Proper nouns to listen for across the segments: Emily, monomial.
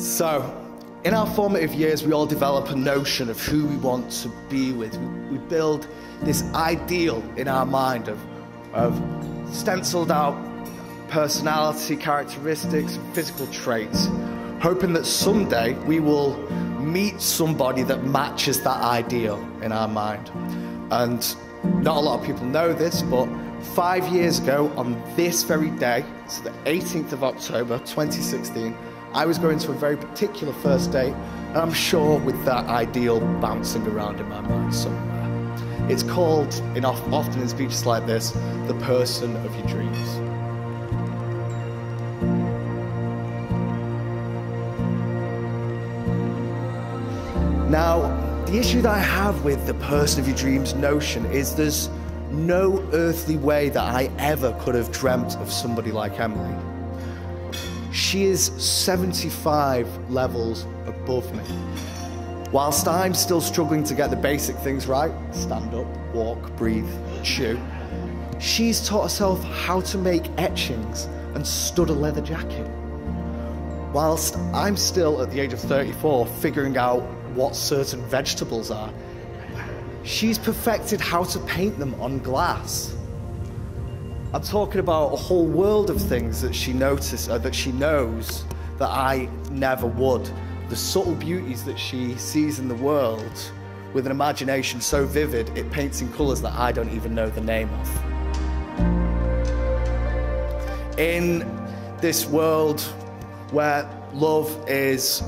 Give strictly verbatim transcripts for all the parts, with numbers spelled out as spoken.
So, in our formative years, we all develop a notion of who we want to be with. We build this ideal in our mind of, of stenciled out personality, characteristics, and physical traits, hoping that someday we will meet somebody that matches that ideal in our mind. And not a lot of people know this, but five years ago on this very day, so the eighteenth of October twenty sixteen, I was going to a very particular first date, and I'm sure with that ideal bouncing around in my mind somewhere. It's called, in often in speeches like this, the person of your dreams. Now, the issue that I have with the person of your dreams notion is there's no earthly way that I ever could have dreamt of somebody like Emily. She is seventy-five levels above me. Whilst I'm still struggling to get the basic things right, stand up, walk, breathe, chew, she's taught herself how to make etchings and stud a leather jacket. Whilst I'm still at the age of thirty-four figuring out what certain vegetables are, she's perfected how to paint them on glass. I'm talking about a whole world of things that she noticed, or that she knows that I never would. The subtle beauties that she sees in the world with an imagination so vivid it paints in colours that I don't even know the name of. In this world where love is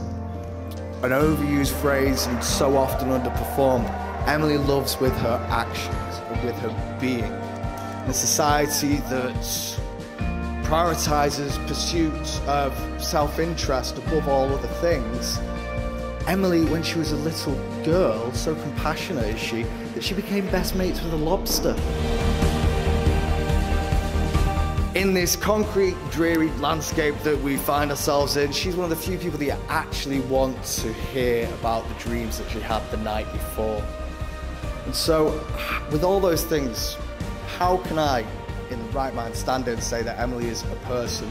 an overused phrase and so often underperformed, Emily loves with her actions and with her being. In a society that's prioritises pursuits of self-interest above all other things, Emily, when she was a little girl, so compassionate is she, that she became best mates with a lobster. In this concrete, dreary landscape that we find ourselves in, she's one of the few people that you actually want to hear about the dreams that she had the night before. And so, with all those things, how can I, in the right mind, stand and say that Emily is a person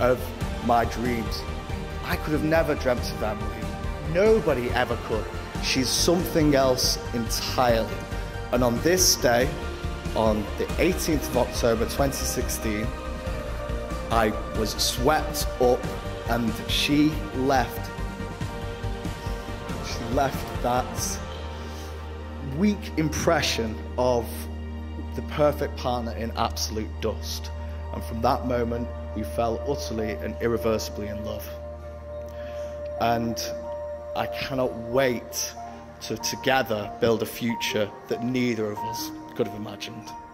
of my dreams? I could have never dreamt of Emily. Nobody ever could. She's something else entirely. And on this day, on the eighteenth of October twenty sixteen, I was swept up and she left. She left that weak impression of the perfect partner in absolute dust, and from that moment we fell utterly and irreversibly in love. And I cannot wait to together build a future that neither of us could have imagined.